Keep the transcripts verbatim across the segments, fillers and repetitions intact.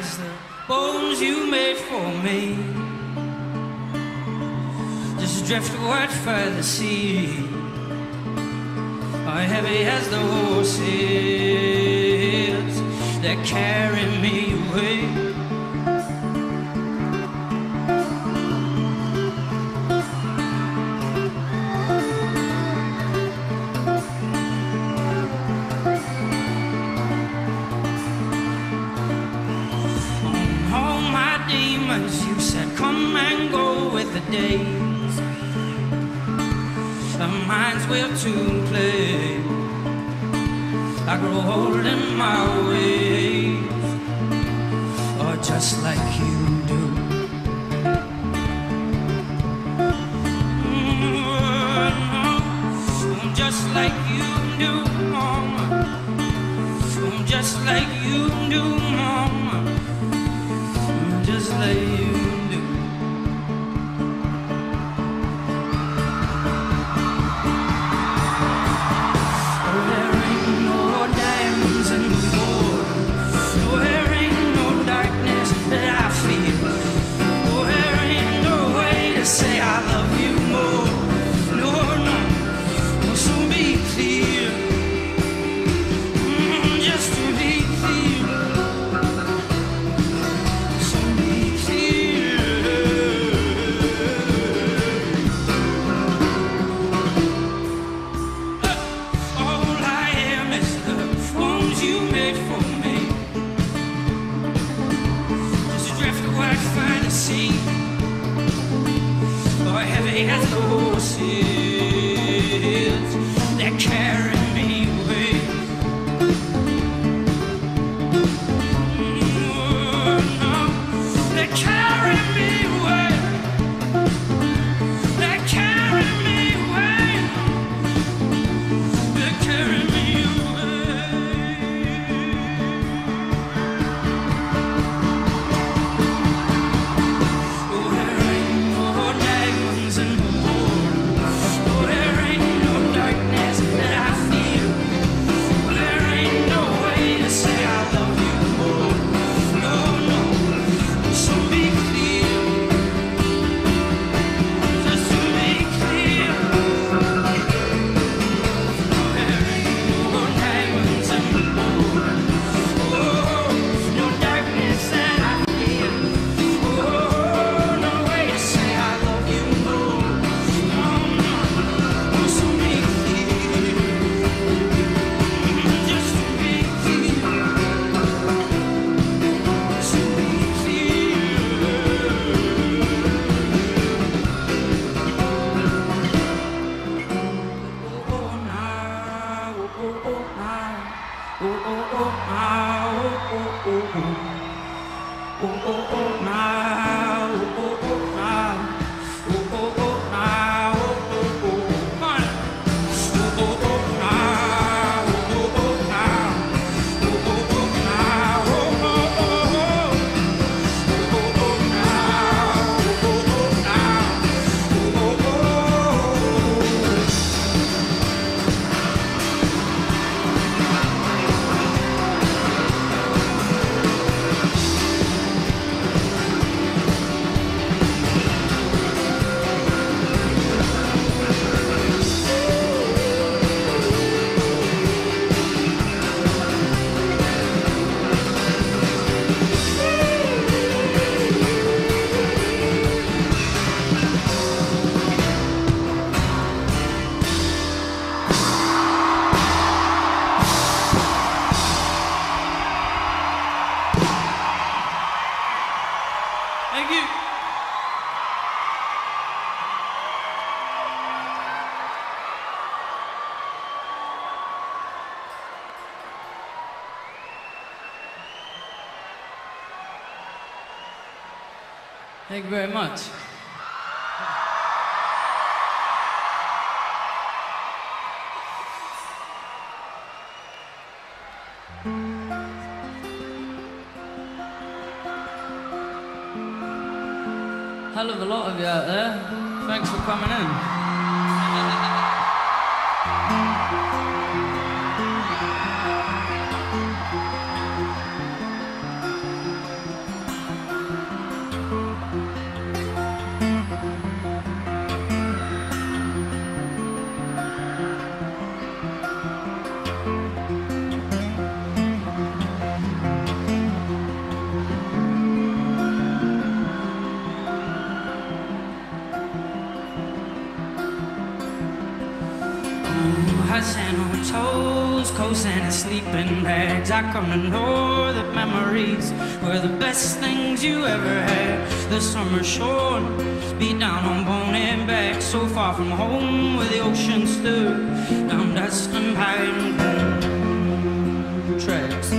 as the bones you made for me just drift white by the sea, are heavy as the horses that carry me away. You said, come and go with the days. The minds will tune play. I grow old in my ways, or oh, just like you do. Mm-hmm. Just like you do, Mama. Just like you do, Mama. Just like you do. Oh, there ain't no diamonds in the board. Oh, there ain't no darkness that I feel. Oh, there ain't no way to say I love you more. No, no, no, so be clear. Mm, just to be clear. As the horses that carry me away. Oh, no, they carry me away. They carry me away. They carry me away. Oh, there ain't no diamonds in the Thank you very much. Hell of a lot of you out there. Thanks for coming in. toes, coasting in sleeping bags. I come to know that memories were the best things you ever had. The summer shore, be down on Bone and back, so far from home where the ocean stood, down dust and pine bone tracks.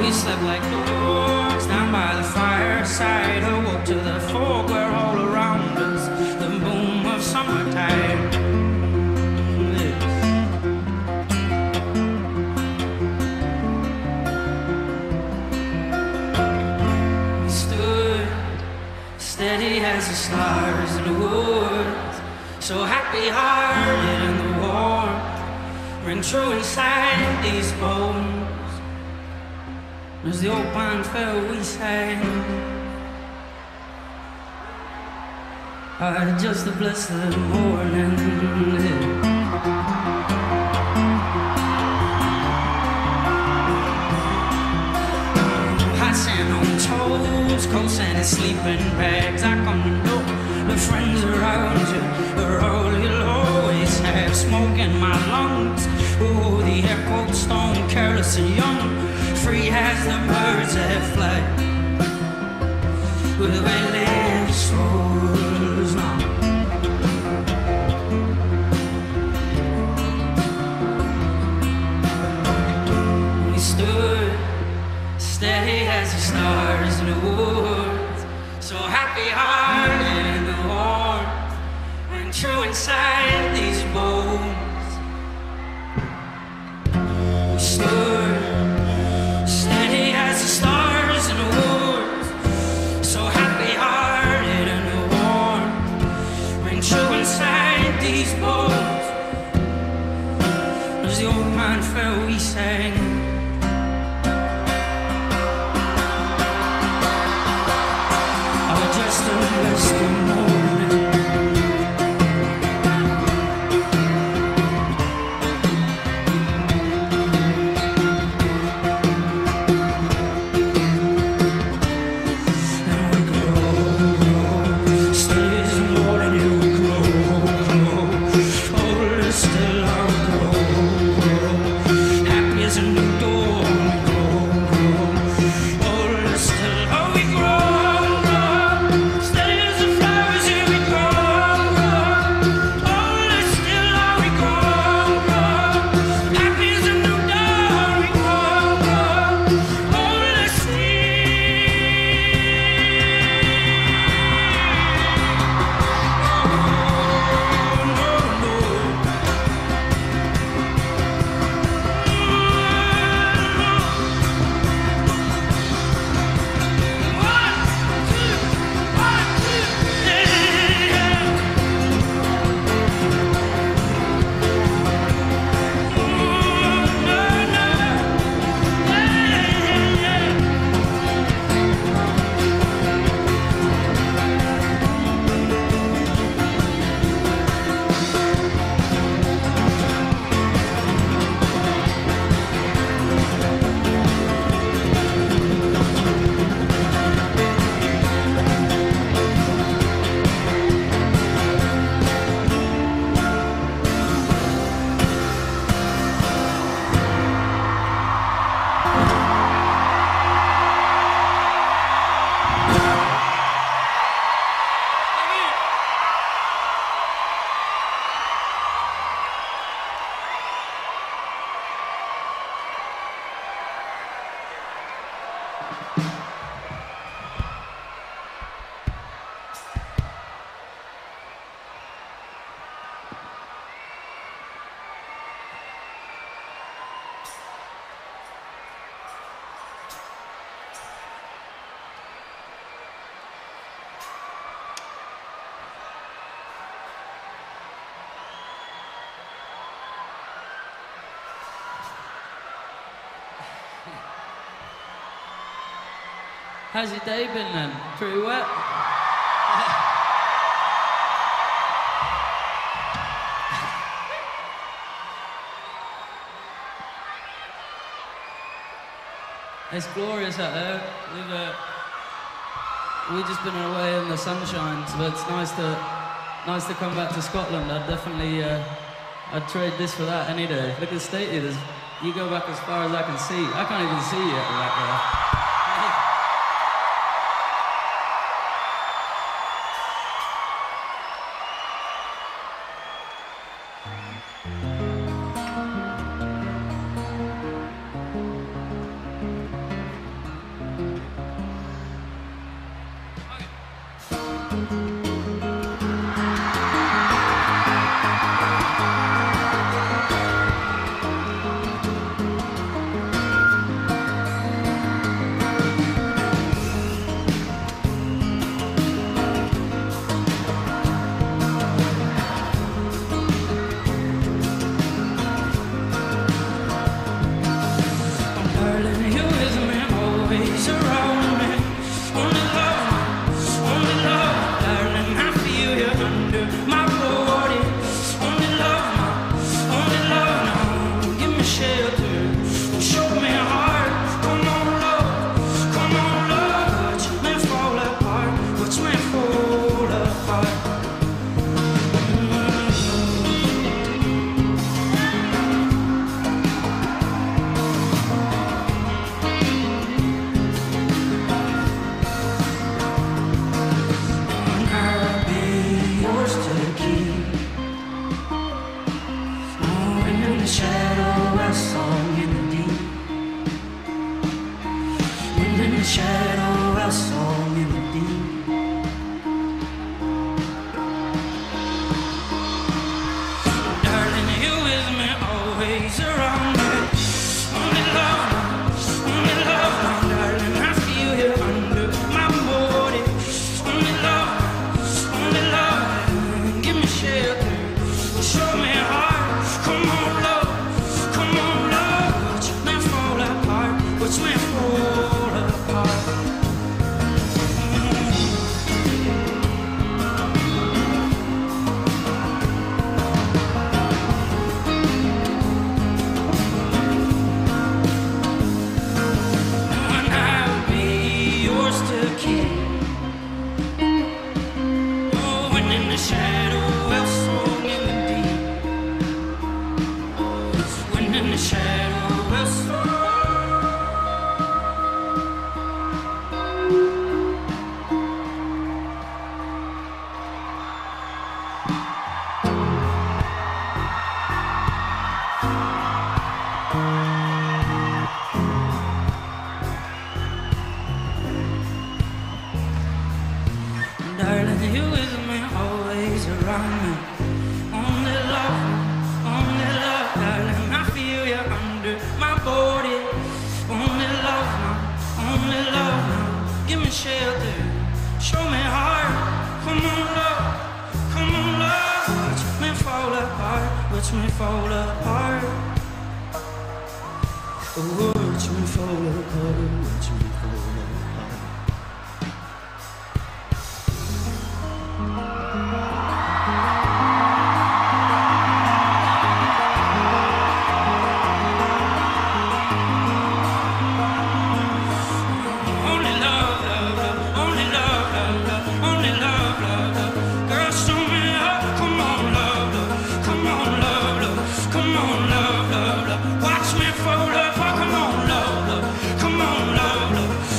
We slept like dogs down by the fireside, awoke to the fog where all around us the boom of summertime lives. We stood steady as the stars in the woods, so happy-hearted in the warmth ring true inside these bones. As the old pine fell, we sang. Ah, just a blessed morning. High sand on toes, cold sand and sleeping bags. I come to know the friends around you are all you'll always have. Smoke in my lungs, oh, the echoed stone, careless and young, free as the birds that fly, with winged souls now. We stood steady as the stars in the woods, so happy-hearted in the warmth and true inside these bones. We stood fair, we sang. Oh, just a blessed morning. And we grow still as the morning, and we grow older still. How's your day been then? Pretty wet? It's glorious out there. Live it. we've just been away in the sunshine, so it's nice to nice to come back to Scotland. I'd definitely uh, I'd trade this for that any day. Look at the state it is. You go back as far as I can see. I can't even see yet back there.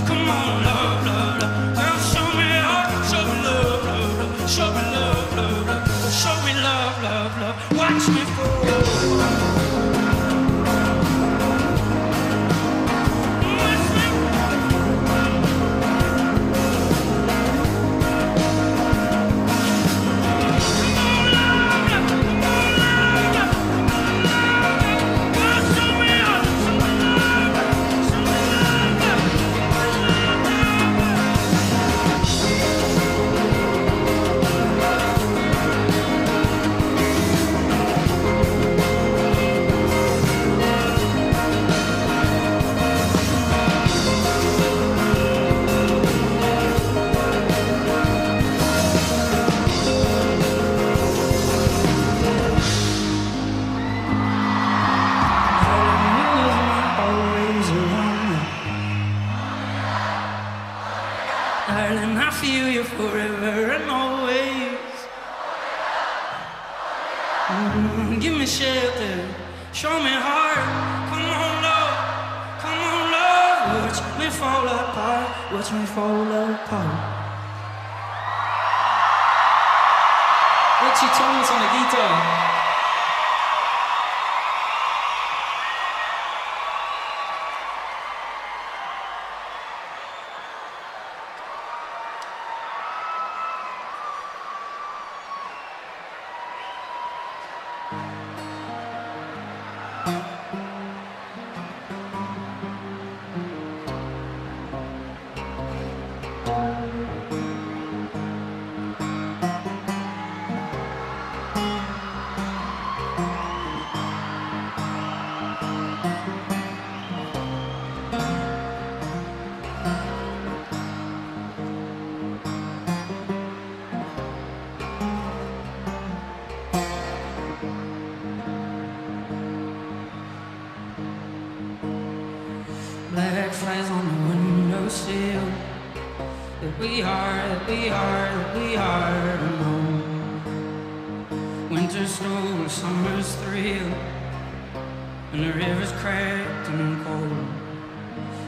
Come on. forever and always. Mm-hmm. Give me shelter, show me heart. Come on, love, come on, love. Watch me fall apart, watch me fall apart. Richie Thomas on the guitar. Black flags on the windowsill. That we are, that we are, that we are alone. Winter snow, summer's thrill, and the river's cracked and cold.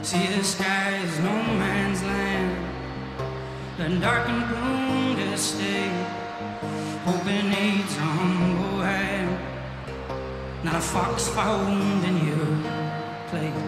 See, the sky is no man's land, that dark and gloom to stay. Hope it needs a humble hand, not a fox found in your place.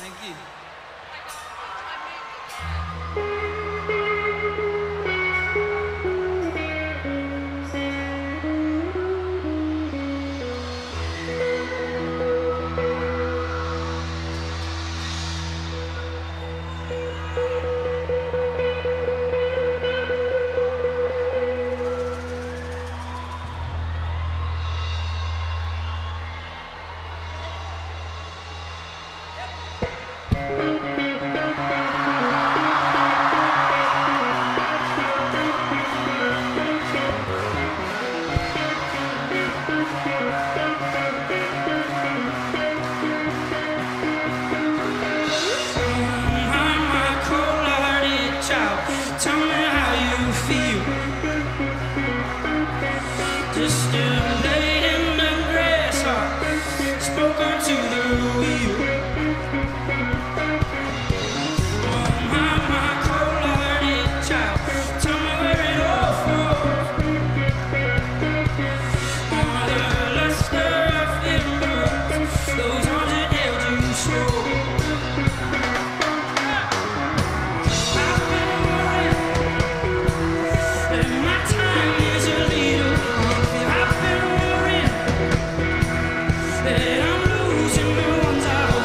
Thank you. That I'm losing the ones I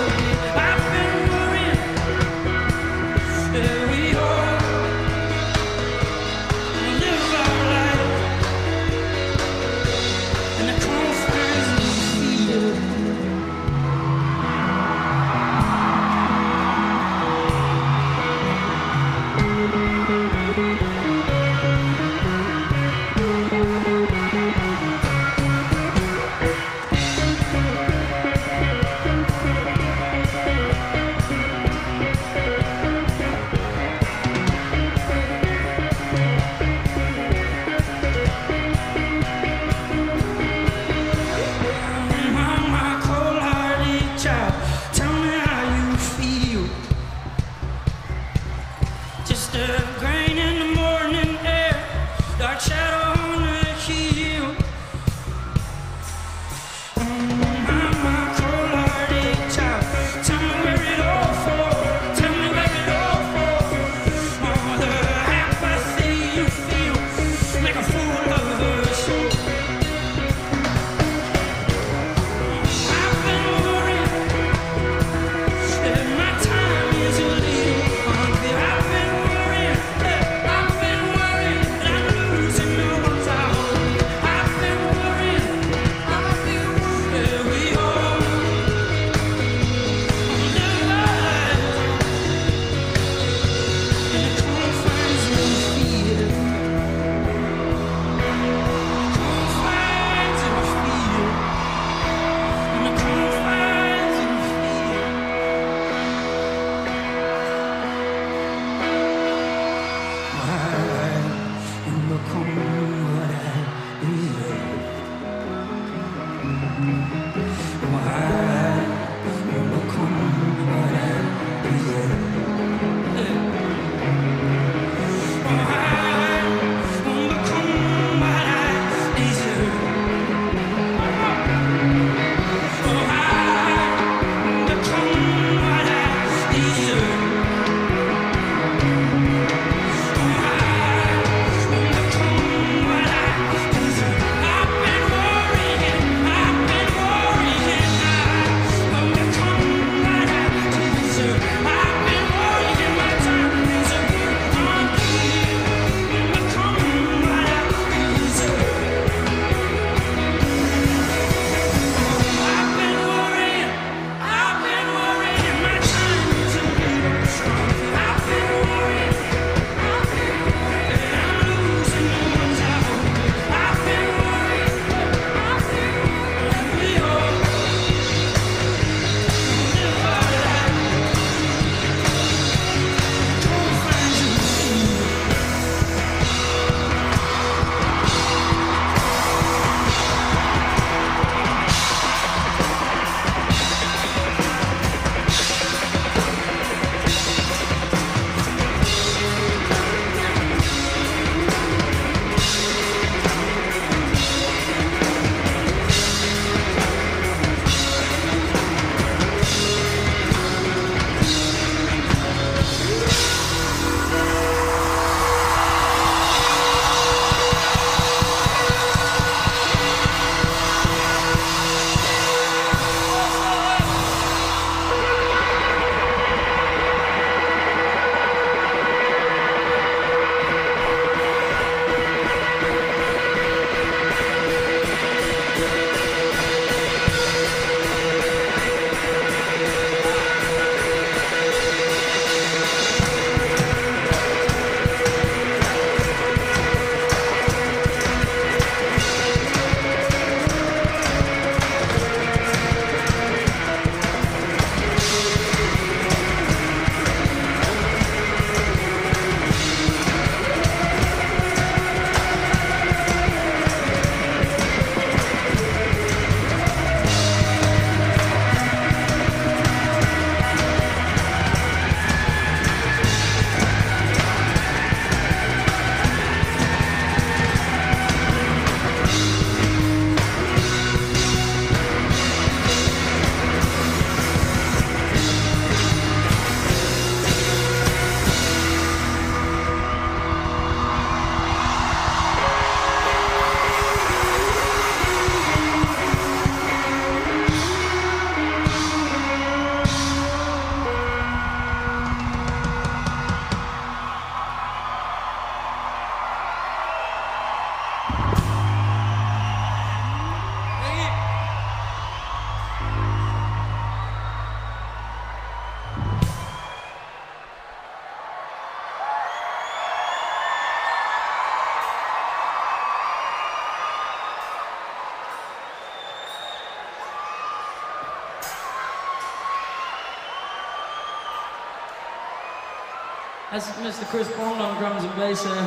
That's Mister Chris Bourne on drums and bass here. And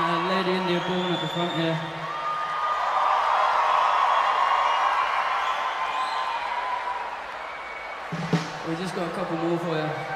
uh, Lady India Bourne at the front here. We just got a couple more for you. Yeah.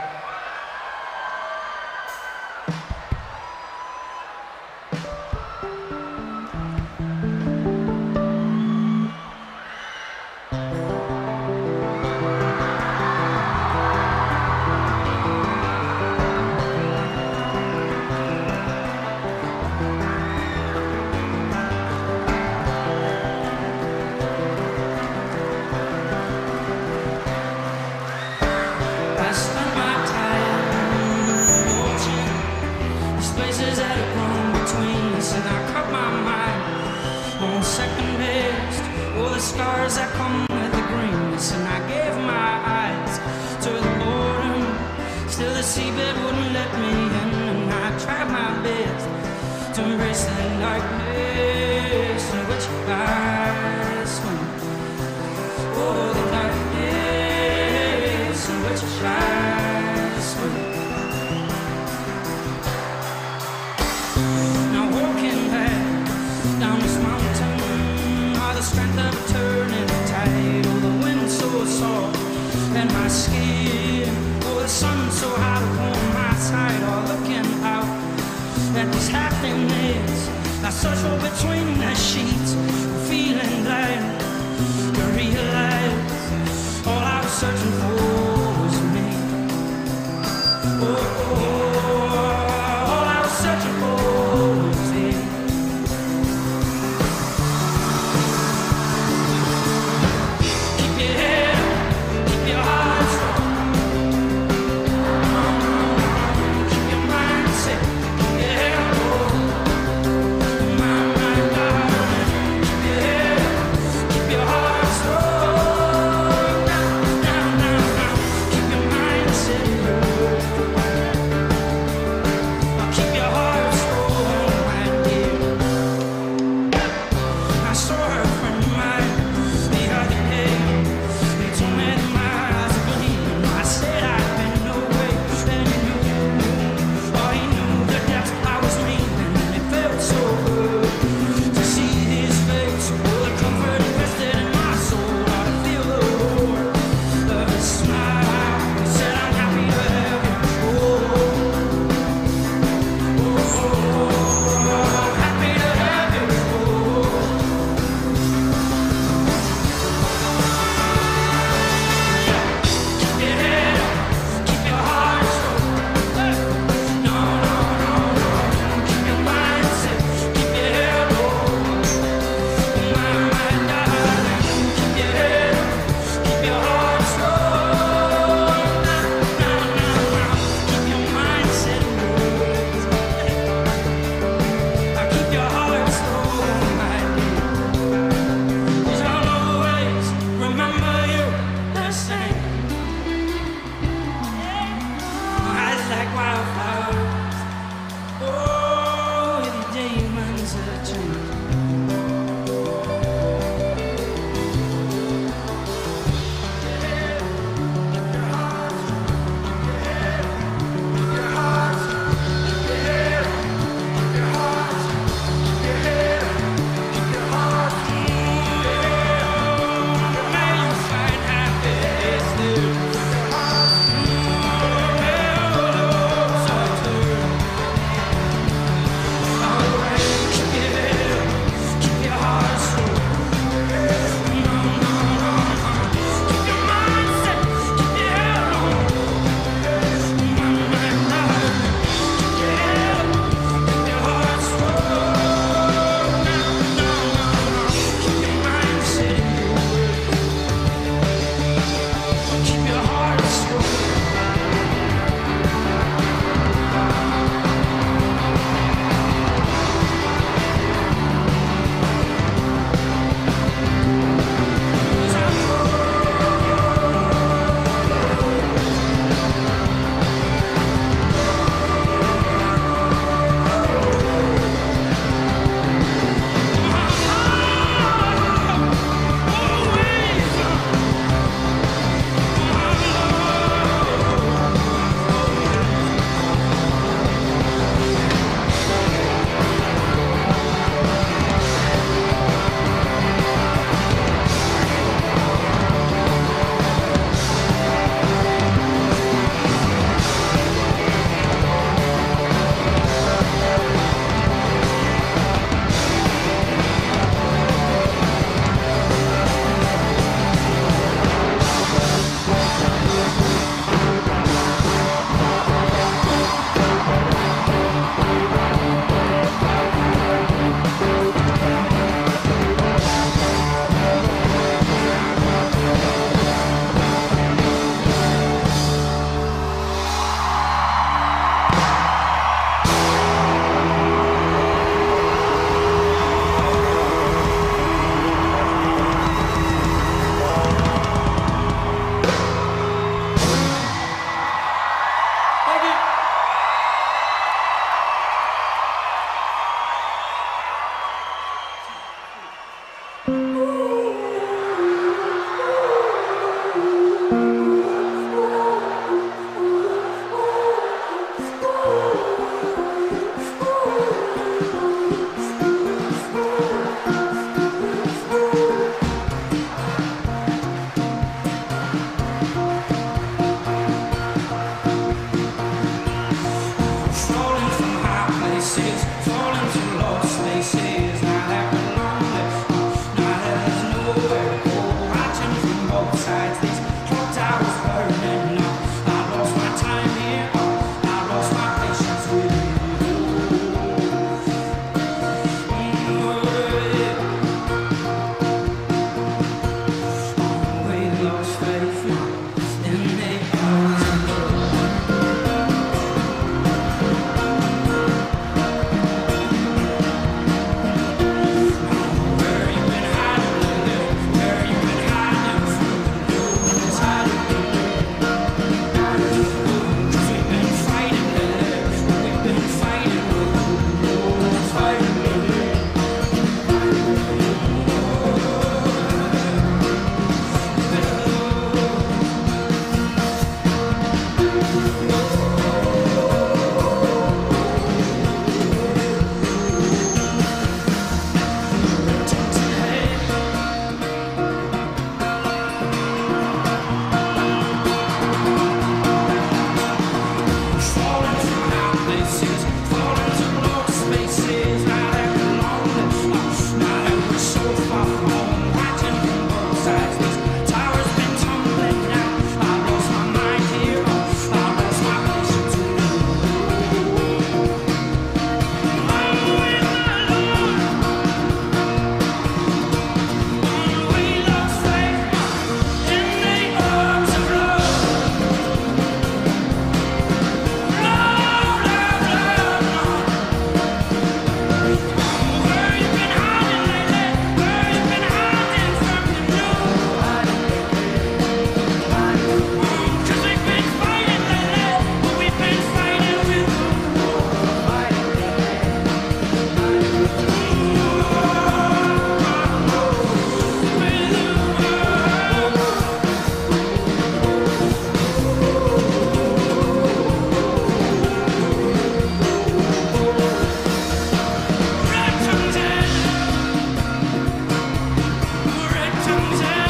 comes out.